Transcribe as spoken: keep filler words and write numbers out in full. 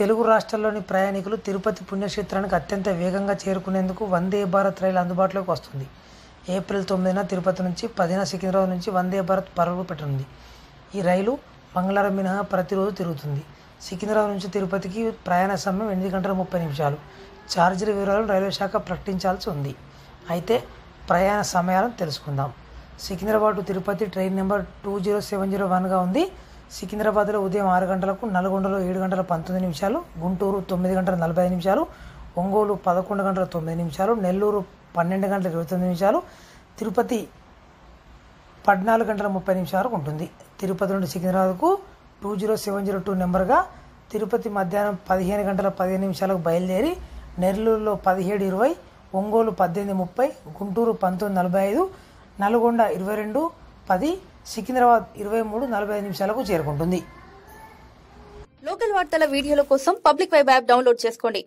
తెలుగు రాష్ట్రాల్లోని ప్రయాణికులు తిరుపతి పుణ్యక్షేత్రానికి అత్యంత వేగంగా చేరుకునేందుకు వందే భారత్ రైలు అందుబాటులోకి వస్తుంది. ఏప్రిల్ తొమ్మిదిన తిరుపతి నుంచి పదిన సికింద్రాబాద్ నుంచి వందే భారత్ పరుగులు పెట్టనుంది. ఈ రైలు మంగళవారం మినహా ప్రతిరోజు తిరుగుతుంది. సికింద్రాబాద్ నుంచి తిరుపతికి ప్రయాణ సమయం ఎనిమిది గంటల ముప్పై నిమిషాలు. ఛార్జీల వివరాలు రైల్వే శాఖ ప్రకటించాల్సి ఉంది. అయితే ప్రయాణ సమయాలను తెలుసుకుందాం. Secunderabad to Tirupati train number two zero seven zero వన్గా ఉంది. సికింద్రాబాద్లో ఉదయం ఆరు గంటలకు, నల్గొండలో ఏడు గంటల పంతొమ్మిది నిమిషాలు, గుంటూరు తొమ్మిది గంటల నలభై ఐదు నిమిషాలు, ఒంగోలు పదకొండు గంటల తొమ్మిది నిమిషాలు, నెల్లూరు పన్నెండు గంటల ఇరవై తొమ్మిది నిమిషాలు, తిరుపతి పద్నాలుగు గంటల ముప్పై నిమిషాల వరకు ఉంటుంది. తిరుపతి నుండి సికింద్రాబాద్కు two zero seven zero two నెంబర్గా తిరుపతి మధ్యాహ్నం పదిహేను గంటల పదిహేను నిమిషాలకు బయలుదేరి నెల్లూరులో పదిహేడు ఇరవై, ఒంగోలు పద్దెనిమిది ముప్పై, గుంటూరు పంతొమ్మిది నలభై ఐదు, నల్గొండ ఇరవై రెండు పది, సికింద్రాబాద్ ఇరవై మూడు నలభై ఐదు నిమిషాలకు చేరుకుంటుంది. లోకల్ వార్తల వీడియోల కోసం పబ్లిక్ వైబ్ యాప్ డౌన్లోడ్ చేసుకోండి.